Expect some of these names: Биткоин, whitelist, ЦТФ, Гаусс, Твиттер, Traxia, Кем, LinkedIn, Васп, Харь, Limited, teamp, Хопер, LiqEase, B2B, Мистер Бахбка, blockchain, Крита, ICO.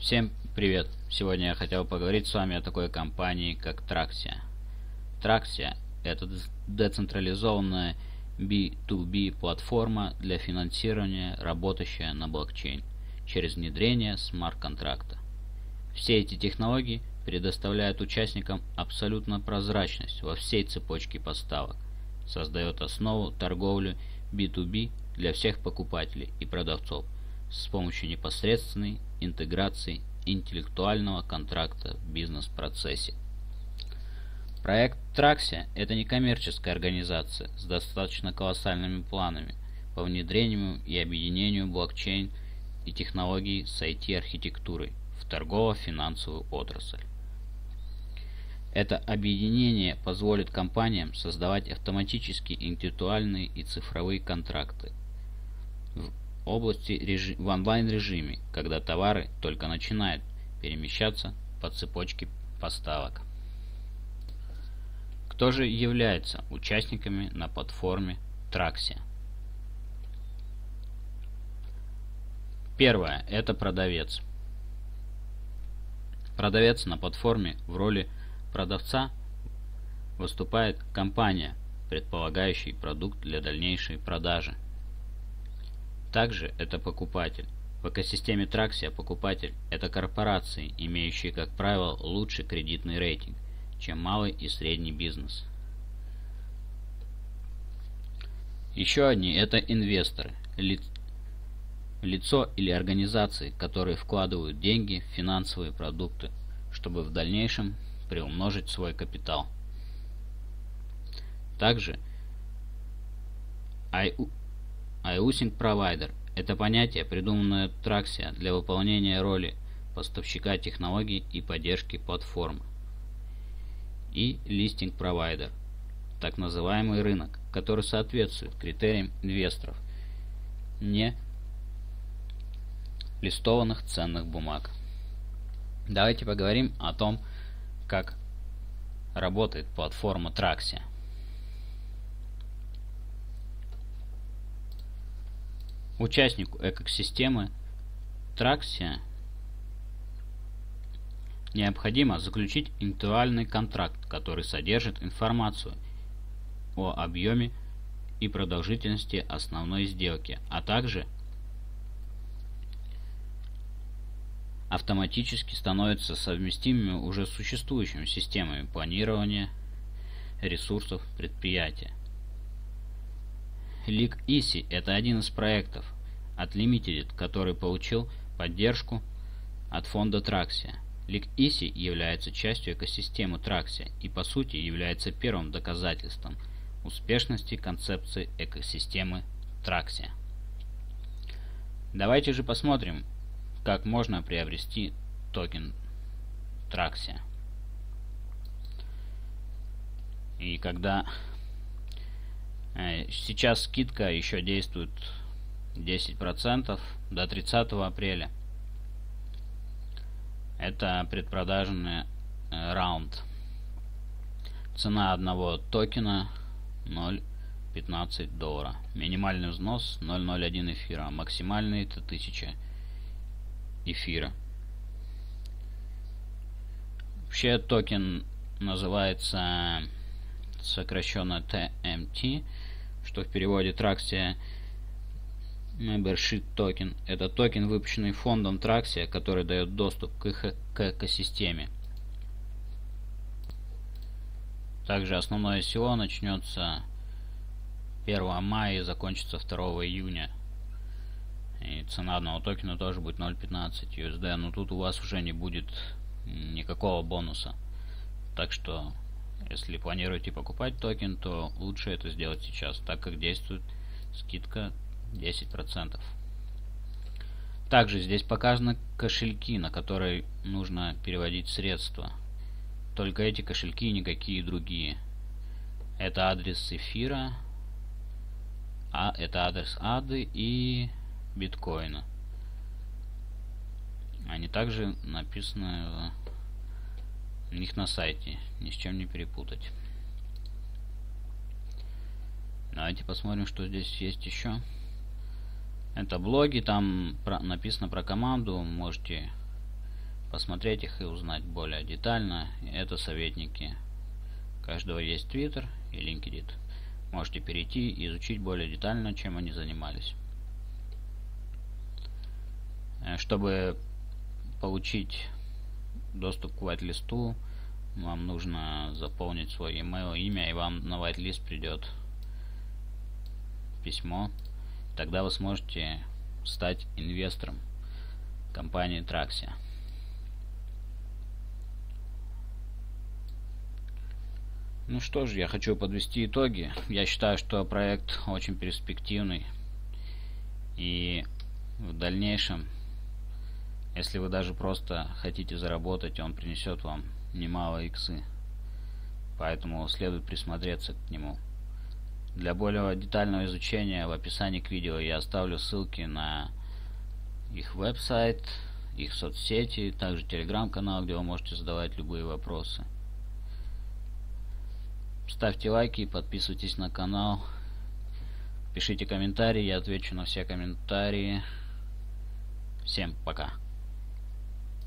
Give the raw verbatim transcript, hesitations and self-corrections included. Всем привет! Сегодня я хотел поговорить с вами о такой компании, как Traxia. Traxia – это децентрализованная би ту би платформа для финансирования, работающая на блокчейн через внедрение смарт-контракта. Все эти технологии предоставляют участникам абсолютно прозрачность во всей цепочке поставок, создает основу торговли би ту би для всех покупателей и продавцов с помощью непосредственной интеграции интеллектуального контракта в бизнес-процессе. Проект Traxia – это некоммерческая организация с достаточно колоссальными планами по внедрению и объединению блокчейн и технологий с ай ти-архитектурой в торгово-финансовую отрасль. Это объединение позволит компаниям создавать автоматически интеллектуальные и цифровые контракты в области режи... в онлайн-режиме, когда товары только начинают перемещаться по цепочке поставок. Кто же является участниками на платформе Traxia? Первое – это продавец. Продавец на платформе в роли продавца выступает компания, предполагающая продукт для дальнейшей продажи. Также это покупатель. В экосистеме Traxia покупатель – это корпорации, имеющие, как правило, лучший кредитный рейтинг, чем малый и средний бизнес. Еще одни – это инвесторы, ли... лицо или организации, которые вкладывают деньги в финансовые продукты, чтобы в дальнейшем приумножить свой капитал. Также Outsourcing Provider – это понятие, придуманное Traxia для выполнения роли поставщика технологий и поддержки платформы. И Listing Provider – так называемый рынок, который соответствует критериям инвесторов не листованных ценных бумаг. Давайте поговорим о том, как работает платформа Traxia. Участнику экосистемы Traxia необходимо заключить индивидуальный контракт, который содержит информацию о объеме и продолжительности основной сделки, а также автоматически становятся совместимыми уже с существующими системами планирования ресурсов предприятия. LiqEase – это один из проектов от Limited, который получил поддержку от фонда Traxia. LiqEase является частью экосистемы Traxia и по сути является первым доказательством успешности концепции экосистемы Traxia. Давайте же посмотрим, как можно приобрести токен Traxia. И когда сейчас скидка еще действует десять процентов до тридцатого апреля. Это предпродажный раунд. Цена одного токена ноль целых пятнадцать сотых доллара. Минимальный взнос ноль целых ноль один эфира. Максимальный это тысяча эфира. Вообще токен называется сокращенно ти эм ти, что в переводе Traxia Membership Token. Это токен, выпущенный фондом Traxia, который дает доступ к, их, к экосистеме. Также основное СИО начнется первого мая и закончится второго июня. И цена одного токена тоже будет ноль целых пятнадцать сотых ю эс ди, но тут у вас уже не будет никакого бонуса. Так что если планируете покупать токен, то лучше это сделать сейчас, так как действует скидка десять процентов. Также здесь показаны кошельки, на которые нужно переводить средства. Только эти кошельки и никакие другие. Это адрес эфира, а это адрес эй ди и биткоина. Они также написаны у них на сайте, ни с чем не перепутать. Давайте посмотрим, что здесь есть еще. Это блоги, там про, написано про команду, можете посмотреть их и узнать более детально. Это советники. У каждого есть Twitter и LinkedIn. Можете перейти и изучить более детально, чем они занимались. Чтобы получить доступ к whitelist, вам нужно заполнить свой email, имя, и вам на whitelist придет письмо. Тогда вы сможете стать инвестором компании Traxia. Ну что же, я хочу подвести итоги. Я считаю, что проект очень перспективный. И в дальнейшем, если вы даже просто хотите заработать, он принесет вам немало иксы. Поэтому следует присмотреться к нему. Для более детального изучения в описании к видео я оставлю ссылки на их веб-сайт, их соцсети, также телеграм-канал, где вы можете задавать любые вопросы. Ставьте лайки, подписывайтесь на канал, пишите комментарии, я отвечу на все комментарии. Всем пока!